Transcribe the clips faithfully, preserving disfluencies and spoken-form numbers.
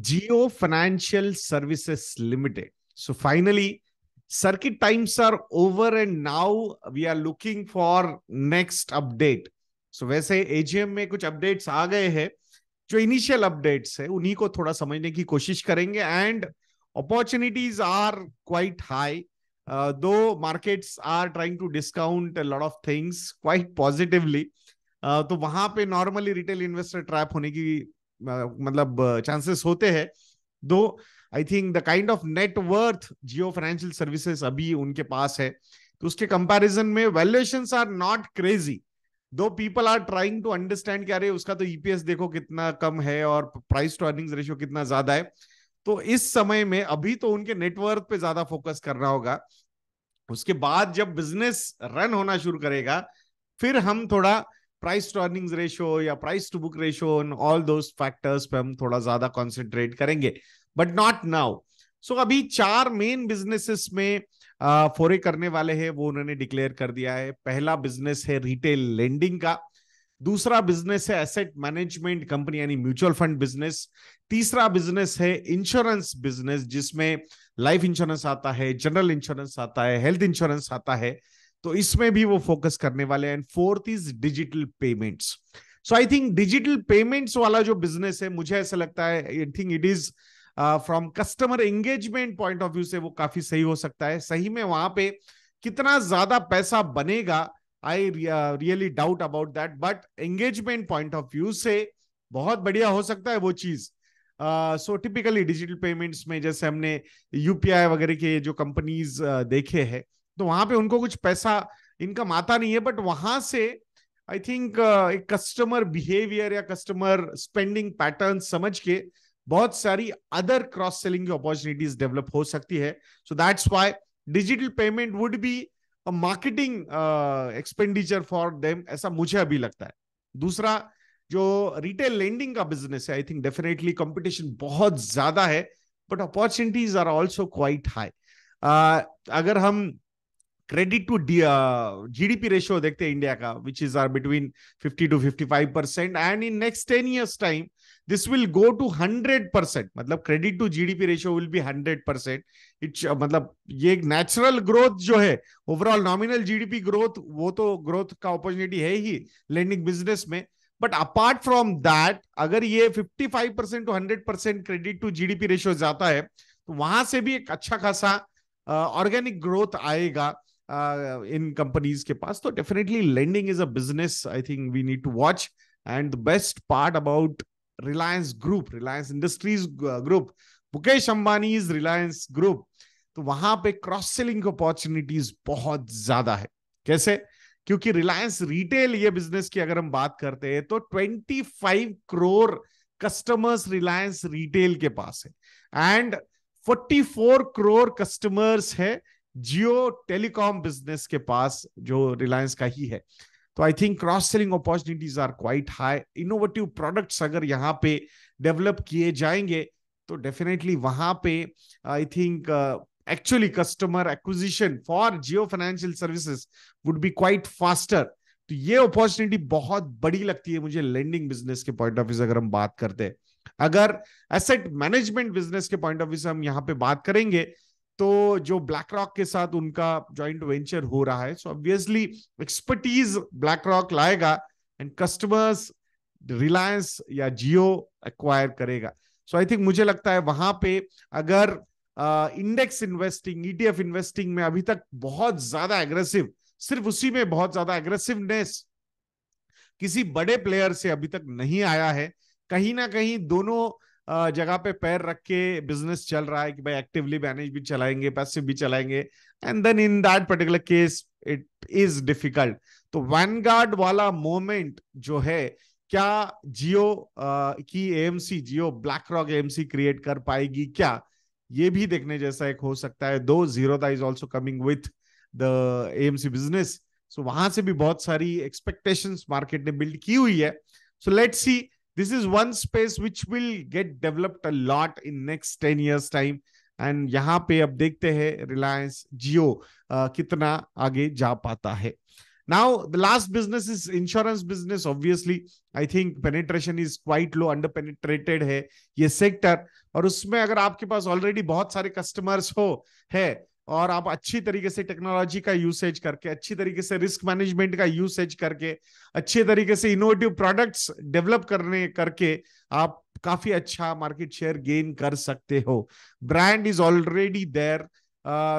Jio Financial Services Limited. So finally, circuit times are over and now we are looking for next update. So वैसे A G M में कुछ updates आ गए हैं, जो initial updates है उन्हीं को थोड़ा समझने की कोशिश करेंगे and opportunities are quite high. Uh, though markets are trying to discount a lot of things quite positively, uh, तो वहां पे normally retail investor trap होने की uh, मतलब chances होते हैं. Though I think the kind of net worth Jio Financial Services अभी उनके पास है, तो उसके comparison में valuations are not crazy. Though people are trying to understand क्या रहे उसका तो E P S देखो कितना कम है और price to earnings ratio कितना ज़्यादा है. तो इस समय में अभी तो उनके नेटवर्थ पे ज्यादा फोकस करना होगा. उसके बाद जब बिजनेस रन होना शुरू करेगा फिर हम थोड़ा प्राइस टू अर्निंग्स रेशियो या price to book ratio and all those factors पे हम थोड़ा ज्यादा कंसंट्रेट करेंगे, बट नॉट नाउ. सो अभी चार मेन बिजनेसेस में फोरे करने वाले हैं, वो उन्होंने डिक्लेयर कर दिया है. पहला बिजनेस है रिटेल लेंडिंग का, दूसरा बिजनेस है एसेट मैनेजमेंट कंपनी यानी म्यूचुअल फंड बिजनेस, तीसरा बिजनेस है इंश्योरेंस बिजनेस जिसमें लाइफ इंश्योरेंस आता है, जनरल इंश्योरेंस आता है, हेल्थ इंश्योरेंस आता है, तो इसमें भी वो फोकस करने वाले हैं. And fourth is digital payments. So I think digital payments वाला जो बिजनेस है मुझे ऐसा लगता है, I think it is from customer engagement point of view से वो काफी सही हो सकता है. सही में वहां पे कितना ज्यादा पैसा बनेगा I uh, really doubt about that, but engagement point of view से बहुत बढ़िया हो सकता है वो चीज. सो टिपिकली डिजिटल पेमेंट्स में जैसे हमने यूपीआई वगैरह के जो कंपनीज uh, देखे हैं, तो वहां पे उनको कुछ पैसा इनकम आता नहीं है, बट वहां से आई थिंक uh, एक कस्टमर बिहेवियर या कस्टमर स्पेंडिंग पैटर्न समझ के बहुत सारी अदर क्रॉस सेलिंग की अपॉर्चुनिटीज डेवलप हो सकती है. So that's why digital payment would be a marketing expenditure for them, ऐसा मुझे अभी लगता है. दूसरा जो रिटेल लेंडिंग का बिजनेस है, आई थिंक डेफिनेटली कंपटीशन बहुत ज्यादा है, but opportunities are also quite high. अगर हम क्रेडिट टू जीडीपी रेशियो देखते हैं इंडिया का, which is are between fifty to fifty five percent, and in next ten years time this will go to hundred percent. मतलब credit to GDP ratio will be hundred percent. It's मतलब ये एक natural growth जो है overall nominal GDP growth, वो तो growth का opportunity है ही लेंडिंग बिजनेस में, बट अपार्ट फ्रॉम दैट अगर ये fifty five percent to hundred percent credit to GDP ratio जाता है तो वहां से भी एक अच्छा खासा ऑर्गेनिक uh, ग्रोथ आएगा इन uh, कंपनीज के पास. तो definitely lending is a business I think we need to watch. And the best part about Reliance Group, Reliance Industries Group, Mukesh Ambani's Reliance Group, तो वहां पे क्रॉस सेलिंग अपॉर्चुनिटीज बहुत ज्यादा है. कैसे? क्योंकि Reliance Retail ये बिजनेस की अगर हम बात करते हैं तो पच्चीस करोड़ कस्टमर्स Reliance Retail के पास है एंड चौवालीस करोड़ कस्टमर्स है जियो टेलीकॉम बिजनेस के पास जो Reliance का ही है. तो I think cross selling opportunities are quite high. Innovative products अगर यहाँ पे डेवलप किए जाएंगे तो डेफिनेटली वहां पे I think actually customer acquisition for Jio financial services would be quite faster. तो ये अपॉर्चुनिटी बहुत बड़ी लगती है मुझे लेंडिंग बिजनेस के पॉइंट ऑफ व्यू से अगर हम बात करते हैं. अगर एसेट मैनेजमेंट बिजनेस के पॉइंट ऑफ व्यू से हम यहाँ पे बात करेंगे तो जो BlackRock के साथ उनका जॉइंट वेंचर हो रहा है, सो ऑब्वियसली एक्सपर्टीज BlackRock लाएगा एंड कस्टमर्स रिलायंस या जियो एक्वायर करेगा. सो आई थिंक मुझे लगता है वहां पे अगर इंडेक्स इन्वेस्टिंग ईटीएफ इन्वेस्टिंग में अभी तक बहुत ज्यादा एग्रेसिव, सिर्फ उसी में बहुत ज्यादा एग्रेसिवनेस किसी बड़े प्लेयर से अभी तक नहीं आया है, कहीं ना कहीं दोनों जगह पे पैर रख के बिजनेस चल रहा है कि भाई एक्टिवली मैनेज भी चलाएंगे, पैसिव भी चलाएंगे, and then in that particular case it is difficult. तो वैनगार्ड वाला मोमेंट जो है, क्या जियो की AMC, Jio BlackRock AMC create कर पाएगी क्या, ये भी देखने जैसा एक हो सकता है. दो Zerodha is also coming with the AMC business, so वहां से भी बहुत सारी एक्सपेक्टेशंस मार्केट ने बिल्ड की हुई है. So let's see. This is one space which will get developed a lot in next ten years time. And यहाँ पे अब देखते हैं Reliance Jio uh, कितना आगे जा पाता है. Now, the last business is insurance business. Obviously, I think penetration is quite low, underpenetrated है ये sector. और उसमें अगर आपके पास already बहुत सारे customers हो है और आप अच्छी तरीके से टेक्नोलॉजी का यूसेज करके, अच्छी तरीके से रिस्क मैनेजमेंट का यूसेज करके, अच्छे तरीके से इनोवेटिव प्रोडक्ट्स डेवलप करने करके आप काफी अच्छा मार्केट शेयर गेन कर सकते हो. Brand is already there,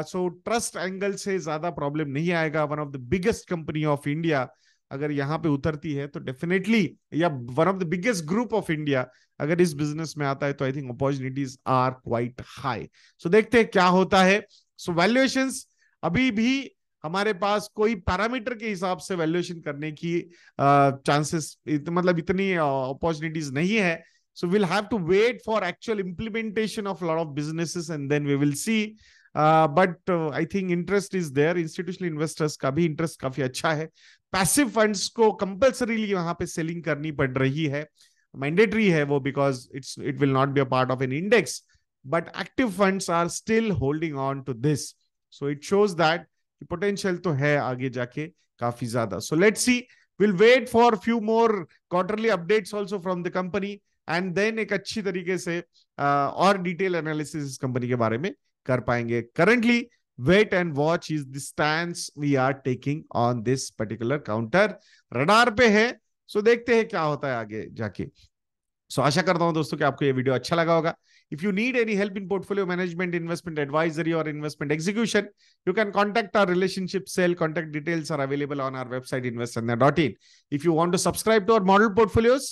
so trust angle से ज्यादा प्रॉब्लम नहीं आएगा. One of the biggest company of India अगर यहाँ पे उतरती है तो डेफिनेटली, या one of the biggest group of India अगर इस बिजनेस में आता है तो I think opportunities are quite high. So देखते हैं क्या होता है. सो so, वैल्यूएशंस अभी भी हमारे पास कोई पैरामीटर के हिसाब से वैल्यूएशन करने की चांसेस uh, इत, मतलब इतनी अपॉर्चुनिटीज uh, नहीं है. So we'll have to wait for actual implementation of lot of businesses and then we will see. But I think interest is there. Institutional investors का भी इंटरेस्ट काफी अच्छा है. पैसिव फंड्स को कंपल्सरीली वहां पे सेलिंग करनी पड़ रही है, मैंडेटरी है वो, because it's it will not be a part of an index. But active funds are still holding on to this, so it shows that the potential तो है आगे जाके काफी ज़्यादा. So let's see. We'll wait for a few more quarterly updates also from the company, and then एक अच्छी तरीके से और detail analysis इस company के बारे में कर पाएंगे. Currently, wait and watch is the stance we are taking on this particular counter. Radar पे है, so देखते हैं क्या होता है आगे जाके. So आशा करता हूँ दोस्तों कि आपको ये वीडियो अच्छा लगा होगा. If you need any help in portfolio management, investment advisory or investment execution, you can contact our relationship cell. Contact details are available on our website, invest adnya dot in. If you want to subscribe to our model portfolios,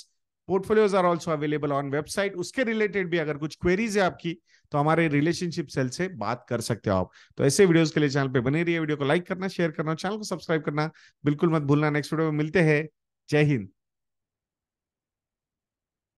portfolios are also available on website. उसके related भी अगर कुछ queries है आपकी तो हमारे relationship cell से बात कर सकते हो आप. तो ऐसे videos के लिए चैनल पे बने रहिए. वीडियो को like करना, share करना, चैनल को subscribe करना बिल्कुल मत भूलना. नेक्स्ट वीडियो में मिलते हैं. जय हिंद.